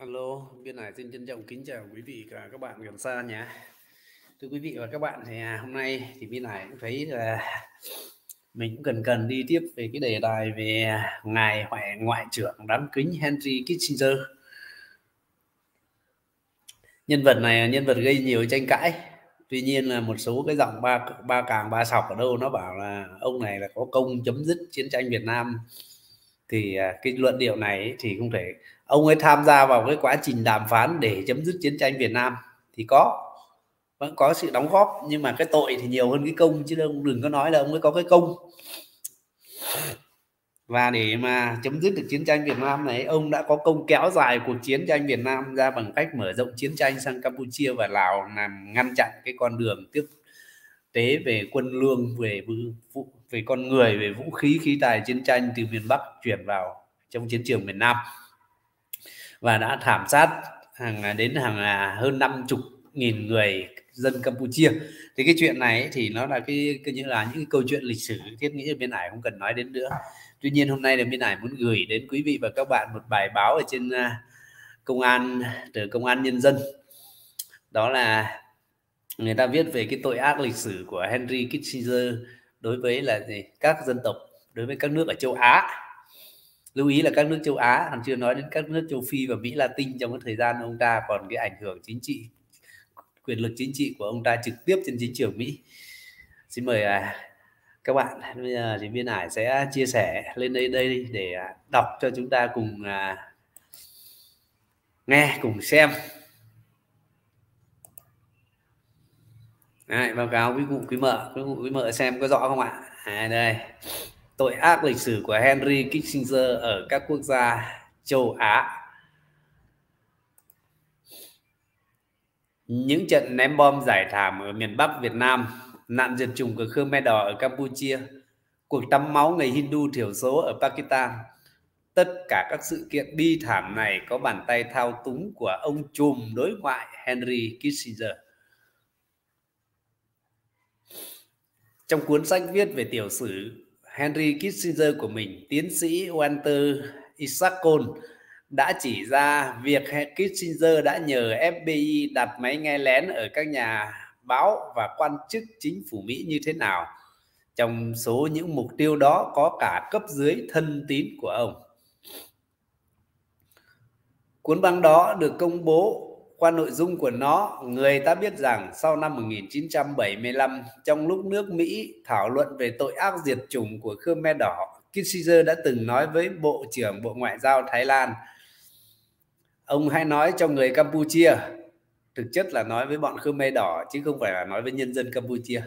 Alo, Biên Hải xin trân trọng kính chào quý vị và các bạn gần xa nhé. Thưa quý vị và các bạn, thì hôm nay thì Biên Hải cũng thấy là mình cũng cần đi tiếp về cái đề tài về ngài ngoại trưởng đáng kính Henry Kissinger. Nhân vật này là nhân vật gây nhiều tranh cãi. Tuy nhiên là một số cái dòng ba sọc ở đâu nó bảo là ông này là có công chấm dứt chiến tranh Việt Nam. Thì cái luận điệu này thì không thể, ông ấy tham gia vào cái quá trình đàm phán để chấm dứt chiến tranh Việt Nam thì vẫn có sự đóng góp, nhưng mà cái tội thì nhiều hơn cái công, chứ đừng có nói là ông ấy có cái công. Và để mà chấm dứt được chiến tranh Việt Nam này, ông đã có công kéo dài cuộc chiến tranh Việt Nam ra bằng cách mở rộng chiến tranh sang Campuchia và Lào, làm ngăn chặn cái con đường tiếp tế về quân lương, về con người, về vũ khí, khí tài chiến tranh từ miền Bắc chuyển vào trong chiến trường miền Nam, và đã thảm sát hơn 50.000 người dân Campuchia. Thì cái chuyện này thì nó là những câu chuyện lịch sử thiết nghĩ Biên Hải không cần nói đến nữa. Tuy nhiên hôm nay là Biên Hải muốn gửi đến quý vị và các bạn một bài báo ở trên Công an Nhân dân. Đó là người ta viết về cái tội ác lịch sử của Henry Kissinger đối với các dân tộc, đối với các nước ở châu Á. Lưu ý là các nước châu Á, còn chưa nói đến các nước châu Phi và Mỹ Latin. Trong cái thời gian ông ta còn cái ảnh hưởng chính trị, quyền lực chính trị của ông ta trực tiếp trên chính trường Mỹ. Xin mời các bạn, bây giờ thì Biên Hải sẽ chia sẻ lên đây để đọc cho chúng ta cùng nghe, cùng xem. Đấy, báo cáo quý mợ xem có rõ không ạ? Đây, tội ác lịch sử của Henry Kissinger ở các quốc gia châu Á. Những trận ném bom giải thảm ở miền Bắc Việt Nam, nạn diệt chủng của Khmer Đỏ ở Campuchia, cuộc tắm máu người Hindu thiểu số ở Pakistan, tất cả các sự kiện bi thảm này có bàn tay thao túng của ông trùm đối ngoại Henry Kissinger. Trong cuốn sách viết về tiểu sử Henry Kissinger của mình, tiến sĩ Walter Isaacson đã chỉ ra việc Kissinger đã nhờ FBI đặt máy nghe lén ở các nhà báo và quan chức chính phủ Mỹ như thế nào. Trong số những mục tiêu đó có cả cấp dưới thân tín của ông. Cuốn băng đó được công bố. Qua nội dung của nó, người ta biết rằng sau năm 1975, trong lúc nước Mỹ thảo luận về tội ác diệt chủng của Khmer Đỏ, Kissinger đã từng nói với Bộ trưởng Bộ Ngoại giao Thái Lan, ông hãy nói cho người Campuchia, thực chất là nói với bọn Khmer Đỏ chứ không phải là nói với nhân dân Campuchia,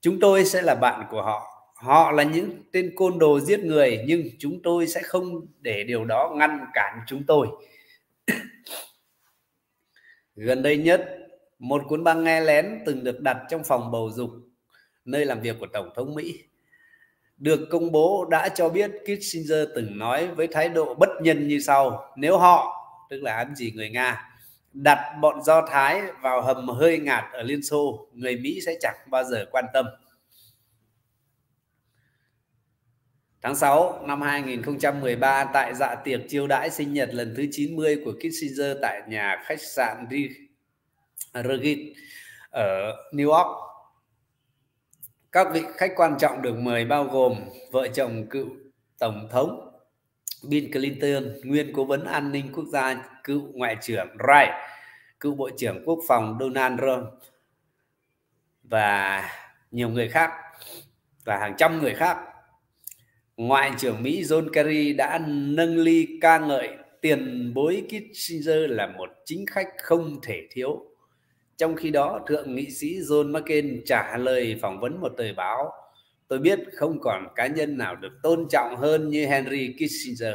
chúng tôi sẽ là bạn của họ, họ là những tên côn đồ giết người nhưng chúng tôi sẽ không để điều đó ngăn cản chúng tôi. Gần đây nhất, một cuốn băng nghe lén từng được đặt trong phòng bầu dục, nơi làm việc của Tổng thống Mỹ, được công bố đã cho biết Kissinger từng nói với thái độ bất nhân như sau: nếu họ, tức là ám chỉ người Nga, đặt bọn Do Thái vào hầm hơi ngạt ở Liên Xô, người Mỹ sẽ chẳng bao giờ quan tâm. Tháng 6 năm 2013, tại dạ tiệc chiêu đãi sinh nhật lần thứ 90 của Kissinger tại nhà khách sạn Regent ở New York, các vị khách quan trọng được mời bao gồm vợ chồng cựu Tổng thống Bill Clinton, nguyên cố vấn an ninh quốc gia cựu Ngoại trưởng Rice, cựu Bộ trưởng Quốc phòng Donald Rumsfeld và nhiều người khác, và hàng trăm người khác. Ngoại trưởng Mỹ John Kerry đã nâng ly ca ngợi tiền bối Kissinger là một chính khách không thể thiếu. Trong khi đó, Thượng nghị sĩ John McCain trả lời phỏng vấn một tờ báo: tôi biết không còn cá nhân nào được tôn trọng hơn như Henry Kissinger.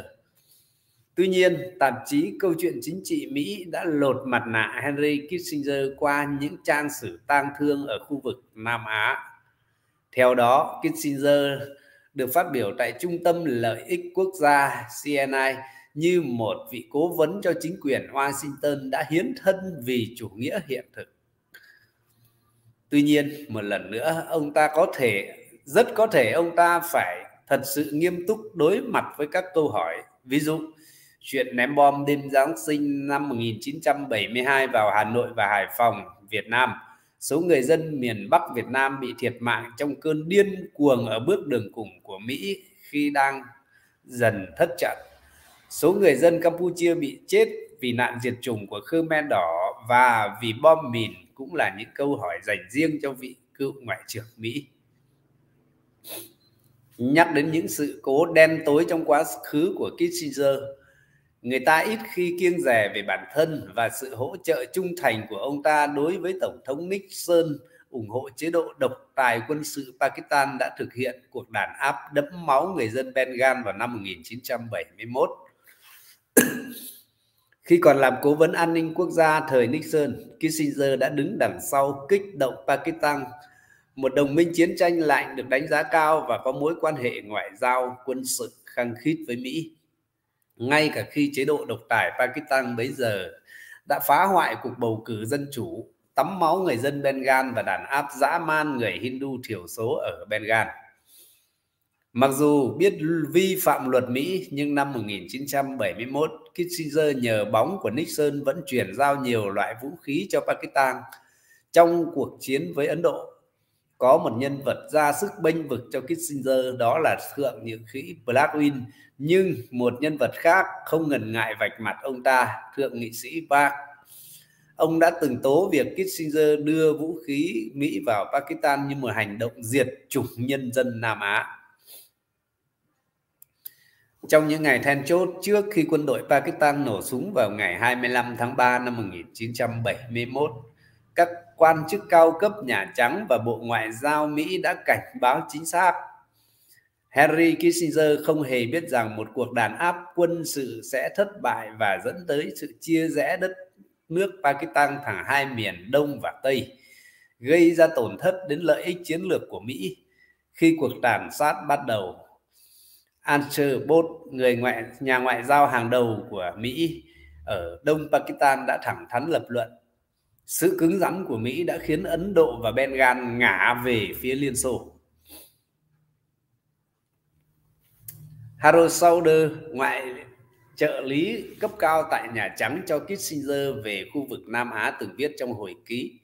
Tuy nhiên, tạp chí Câu chuyện chính trị Mỹ đã lột mặt nạ Henry Kissinger qua những trang sử tang thương ở khu vực Nam Á. Theo đó, Kissinger được phát biểu tại Trung tâm Lợi ích Quốc gia CNI như một vị cố vấn cho chính quyền Washington đã hiến thân vì chủ nghĩa hiện thực. Tuy nhiên, một lần nữa, ông ta rất có thể ông ta phải thật sự nghiêm túc đối mặt với các câu hỏi. Ví dụ, chuyện ném bom đêm Giáng sinh năm 1972 vào Hà Nội và Hải Phòng, Việt Nam. Số người dân miền Bắc Việt Nam bị thiệt mạng trong cơn điên cuồng ở bước đường cùng của Mỹ khi đang dần thất trận. Số người dân Campuchia bị chết vì nạn diệt chủng của Khmer Đỏ và vì bom mìn cũng là những câu hỏi dành riêng cho vị cựu ngoại trưởng Mỹ. Nhắc đến những sự cố đen tối trong quá khứ của Kissinger, người ta ít khi kiêng dè về bản thân và sự hỗ trợ trung thành của ông ta đối với Tổng thống Nixon ủng hộ chế độ độc tài quân sự Pakistan đã thực hiện cuộc đàn áp đẫm máu người dân Bengal vào năm 1971. Khi còn làm cố vấn an ninh quốc gia thời Nixon, Kissinger đã đứng đằng sau kích động Pakistan, một đồng minh chiến tranh lạnh được đánh giá cao và có mối quan hệ ngoại giao quân sự khăng khít với Mỹ. Ngay cả khi chế độ độc tài Pakistan bấy giờ đã phá hoại cuộc bầu cử dân chủ, tắm máu người dân Bengal và đàn áp dã man người Hindu thiểu số ở Bengal. Mặc dù biết vi phạm luật Mỹ, nhưng năm 1971, Kissinger nhờ bóng của Nixon vẫn chuyển giao nhiều loại vũ khí cho Pakistan. Trong cuộc chiến với Ấn Độ, có một nhân vật ra sức bênh vực cho Kissinger, đó là Thượng Nhượng sĩ Blackwin, nhưng một nhân vật khác không ngần ngại vạch mặt ông ta, Thượng nghị sĩ Park. Ông đã từng tố việc Kissinger đưa vũ khí Mỹ vào Pakistan như một hành động diệt chủng nhân dân Nam Á. Trong những ngày then chốt trước khi quân đội Pakistan nổ súng vào ngày 25 tháng 3 năm 1971, các quan chức cao cấp Nhà Trắng và Bộ Ngoại giao Mỹ đã cảnh báo chính xác. Henry Kissinger không hề biết rằng một cuộc đàn áp quân sự sẽ thất bại và dẫn tới sự chia rẽ đất nước Pakistan thành hai miền Đông và Tây, gây ra tổn thất đến lợi ích chiến lược của Mỹ. Khi cuộc tàn sát bắt đầu, Andrew Bote, nhà ngoại giao hàng đầu của Mỹ ở Đông Pakistan, đã thẳng thắn lập luận: sự cứng rắn của Mỹ đã khiến Ấn Độ và Bengal ngả về phía Liên Xô. Harold Sauder, trợ lý cấp cao tại Nhà Trắng cho Kissinger về khu vực Nam Á, từng viết trong hồi ký: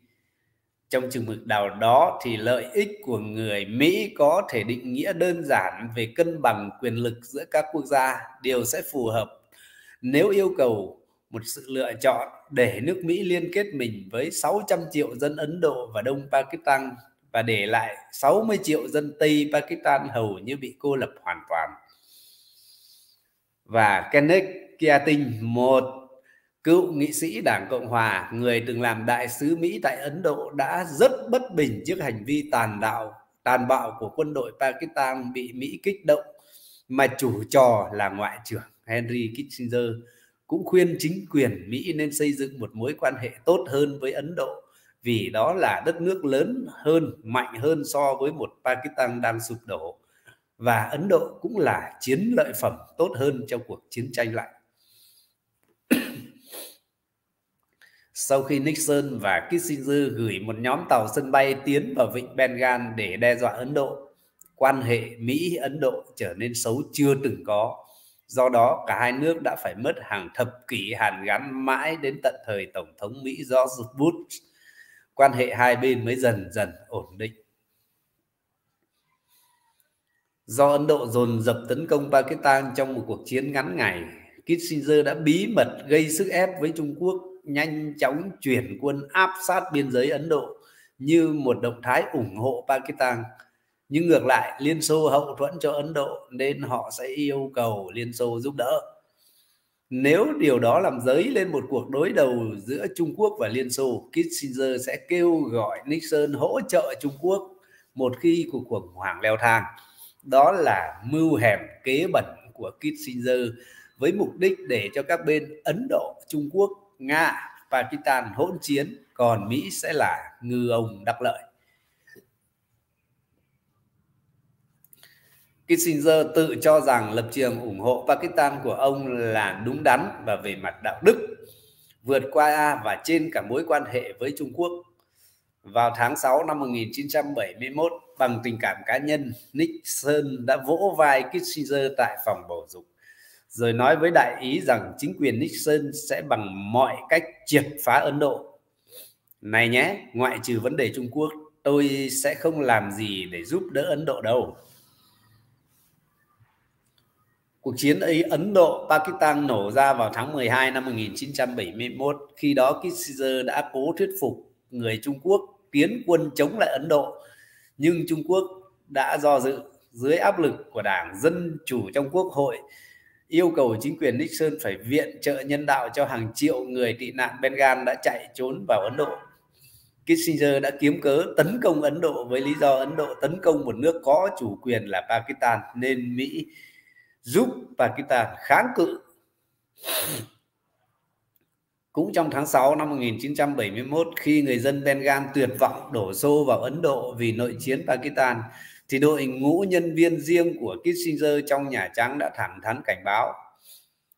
trong chừng mực nào đó thì lợi ích của người Mỹ có thể định nghĩa đơn giản về cân bằng quyền lực giữa các quốc gia. Điều sẽ phù hợp nếu yêu cầu một sự lựa chọn để nước Mỹ liên kết mình với 600 triệu dân Ấn Độ và Đông Pakistan và để lại 60 triệu dân Tây Pakistan hầu như bị cô lập hoàn toàn. Và Kenneth Keating, một cựu nghị sĩ Đảng Cộng Hòa, người từng làm đại sứ Mỹ tại Ấn Độ, đã rất bất bình trước hành vi tàn bạo của quân đội Pakistan bị Mỹ kích động, mà chủ trò là Ngoại trưởng Henry Kissinger cũng khuyên chính quyền Mỹ nên xây dựng một mối quan hệ tốt hơn với Ấn Độ, vì đó là đất nước lớn hơn, mạnh hơn so với một Pakistan đang sụp đổ, và Ấn Độ cũng là chiến lợi phẩm tốt hơn trong cuộc chiến tranh lạnh. Sau khi Nixon và Kissinger gửi một nhóm tàu sân bay tiến vào vịnh Bengal để đe dọa Ấn Độ, quan hệ Mỹ-Ấn Độ trở nên xấu chưa từng có. Do đó, cả hai nước đã phải mất hàng thập kỷ hàn gắn mãi đến tận thời Tổng thống Mỹ George Bush, quan hệ hai bên mới dần dần ổn định. Do Ấn Độ dồn dập tấn công Pakistan trong một cuộc chiến ngắn ngày, Kissinger đã bí mật gây sức ép với Trung Quốc nhanh chóng chuyển quân áp sát biên giới Ấn Độ như một động thái ủng hộ Pakistan. Nhưng ngược lại, Liên Xô hậu thuẫn cho Ấn Độ nên họ sẽ yêu cầu Liên Xô giúp đỡ. Nếu điều đó làm dấy lên một cuộc đối đầu giữa Trung Quốc và Liên Xô, Kissinger sẽ kêu gọi Nixon hỗ trợ Trung Quốc một khi cuộc khủng hoảng leo thang. Đó là mưu hẻm kế bẩn của Kissinger với mục đích để cho các bên Ấn Độ, Trung Quốc, Nga, Pakistan hỗn chiến, còn Mỹ sẽ là ngư ông đắc lợi. Kissinger tự cho rằng lập trường ủng hộ Pakistan của ông là đúng đắn và về mặt đạo đức, vượt qua và trên cả mối quan hệ với Trung Quốc. Vào tháng 6 năm 1971, bằng tình cảm cá nhân, Nixon đã vỗ vai Kissinger tại phòng bầu dục rồi nói với đại ý rằng chính quyền Nixon sẽ bằng mọi cách triệt phá Ấn Độ. Này nhé, ngoại trừ vấn đề Trung Quốc, tôi sẽ không làm gì để giúp đỡ Ấn Độ đâu. Cuộc chiến ấy Ấn Độ-Pakistan nổ ra vào tháng 12 năm 1971. Khi đó Kissinger đã cố thuyết phục người Trung Quốc tiến quân chống lại Ấn Độ. Nhưng Trung Quốc đã do dự. Dưới áp lực của Đảng Dân Chủ trong Quốc hội yêu cầu chính quyền Nixon phải viện trợ nhân đạo cho hàng triệu người tị nạn Bengal đã chạy trốn vào Ấn Độ. Kissinger đã kiếm cớ tấn công Ấn Độ với lý do Ấn Độ tấn công một nước có chủ quyền là Pakistan nên Mỹ giúp Pakistan kháng cự. Cũng trong tháng 6 năm 1971, khi người dân Bengal tuyệt vọng đổ xô vào Ấn Độ vì nội chiến Pakistan, thì đội ngũ nhân viên riêng của Kissinger trong Nhà Trắng đã thẳng thắn cảnh báo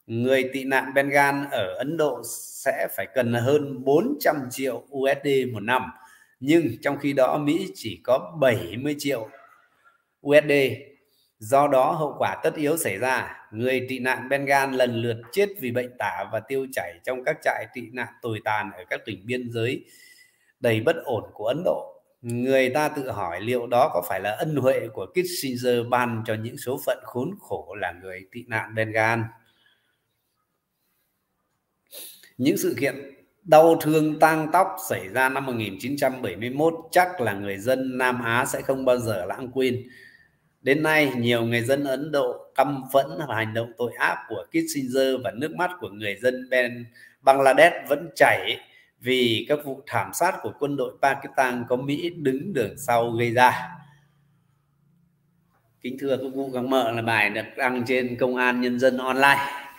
người tị nạn Bengal ở Ấn Độ sẽ phải cần hơn 400 triệu USD một năm, nhưng trong khi đó Mỹ chỉ có 70 triệu USD. Do đó hậu quả tất yếu xảy ra, người tị nạn Bengal lần lượt chết vì bệnh tả và tiêu chảy trong các trại tị nạn tồi tàn ở các tỉnh biên giới đầy bất ổn của Ấn Độ. Người ta tự hỏi liệu đó có phải là ân huệ của Kissinger ban cho những số phận khốn khổ là người tị nạn Bengal. Những sự kiện đau thương tang tóc xảy ra năm 1971 chắc là người dân Nam Á sẽ không bao giờ lãng quên. Đến nay, nhiều người dân Ấn Độ căm phẫn và hành động tội ác của Kissinger và nước mắt của người dân Bangladesh vẫn chảy vì các vụ thảm sát của quân đội Pakistan có Mỹ đứng đằng sau gây ra. Kính thưa các cụ các mợ, là bài được đăng trên Công an Nhân dân online.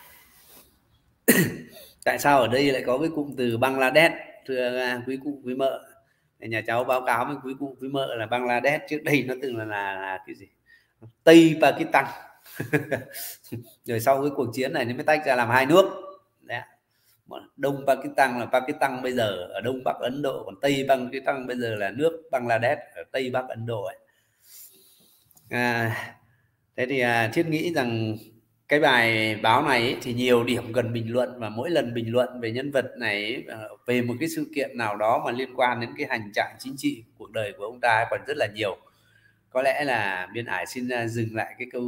Tại sao ở đây lại có cái cụm từ Bangladesh? Thưa quý cụ quý mợ, nhà cháu báo cáo với quý cụ quý mợ là Bangladesh trước đây nó từng là cái gì Tây Pakistan. Rồi sau cái cuộc chiến này nó mới tách ra làm hai nước. Đấy. Đông Pakistan là Pakistan bây giờ ở Đông Bắc Ấn Độ, còn Tây Pakistan bây giờ là nước Bangladesh ở Tây Bắc Ấn Độ ấy. Thế thì Thiết nghĩ rằng cái bài báo này ấy, thì nhiều điểm cần bình luận, và mỗi lần bình luận về nhân vật này ấy, về một cái sự kiện nào đó mà liên quan đến cái hành trạng chính trị cuộc đời của ông ta ấy, còn rất là nhiều. Có lẽ là Biên Ải xin dừng lại cái câu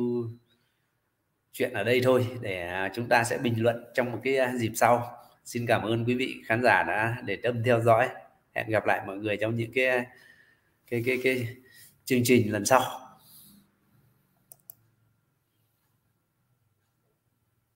chuyện ở đây thôi, để chúng ta sẽ bình luận trong một cái dịp sau. Xin cảm ơn quý vị khán giả đã để tâm theo dõi. Hẹn gặp lại mọi người trong những cái chương trình lần sau.